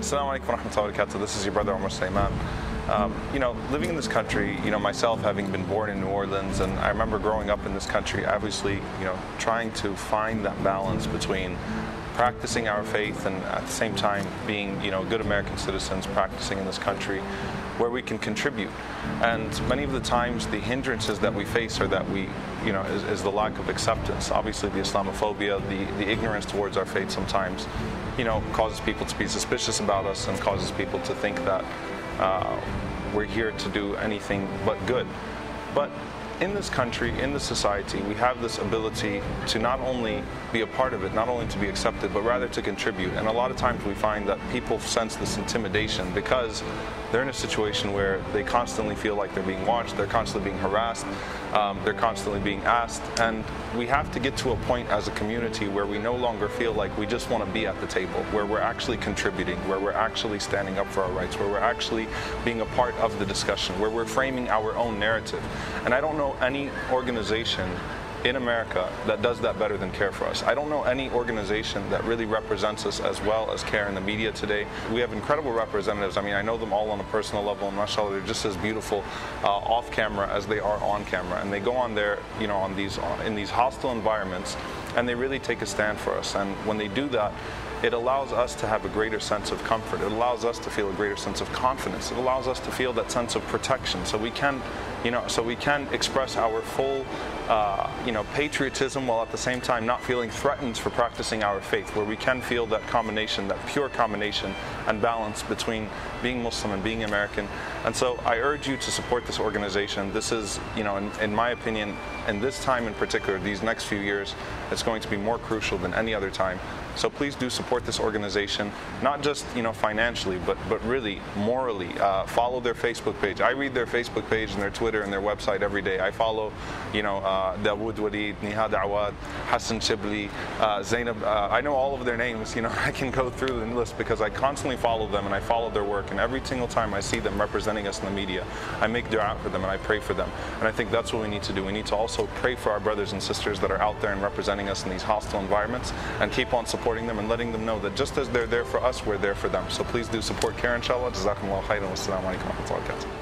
Assalamu alaikum warahmatullahi wabarakatuh. This is your brother Omar Suleiman. Living in this country, myself having been born in New Orleans, and I remember growing up in this country, obviously, trying to find that balance between practicing our faith and at the same time being, good American citizens practicing in this country where we can contribute. And many of the times the hindrances that we face are that we, is the lack of acceptance. Obviously the Islamophobia, the ignorance towards our faith sometimes, causes people to be suspicious about us and causes people to think that we're here to do anything but good. But in this country, in this society, we have this ability to not only be a part of it, not only to be accepted, but rather to contribute. And a lot of times we find that people sense this intimidation because they're in a situation where they constantly feel like they're being watched, they're constantly being harassed, they're constantly being asked. And we have to get to a point as a community where we no longer feel like we just want to be at the table, where we're actually contributing, where we're actually standing up for our rights, where we're actually being a part of the discussion, where we're framing our own narrative. And I don't know any organization in America that does that better than CAIR for us. I don't know any organization that really represents us as well as CAIR in the media today. We have incredible representatives. I mean, I know them all on a personal level, and mashallah, they're just as beautiful off camera as they are on camera. And they go on there, in these hostile environments, and they really take a stand for us. And when they do that, it allows us to have a greater sense of comfort. It allows us to feel a greater sense of confidence. It allows us to feel that sense of protection. So we can, express our full, patriotism while at the same time not feeling threatened for practicing our faith, where we can feel that combination, that pure combination and balance between being Muslim and being American. And so I urge you to support this organization. This is, in my opinion, and this time in particular, these next few years, it's going to be more crucial than any other time. So please do support this organization, not just financially, but really morally. Follow their Facebook page. I read their Facebook page and their Twitter and their website every day. I follow Dawood Walid, Nihad Awad, Hassan Shibly, Zainab. I know all of their names. I can go through the list because I constantly follow them and I follow their work. And every single time I see them representing us in the media, I make dua for them and I pray for them. And I think that's what we need to do. We need to also pray for our brothers and sisters that are out there and representing us in these hostile environments, and keep on supporting them and letting them know that just as they're there for us, we're there for them. So please do support CAIR, inshallah. Jazakumullah khairan. Wassalamu alaikum warahmatullahi wabarakatuh.